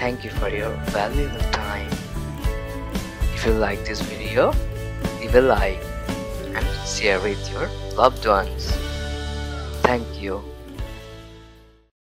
Thank you for your valuable time. If you like this video, give a like and share with your loved ones. Thank you.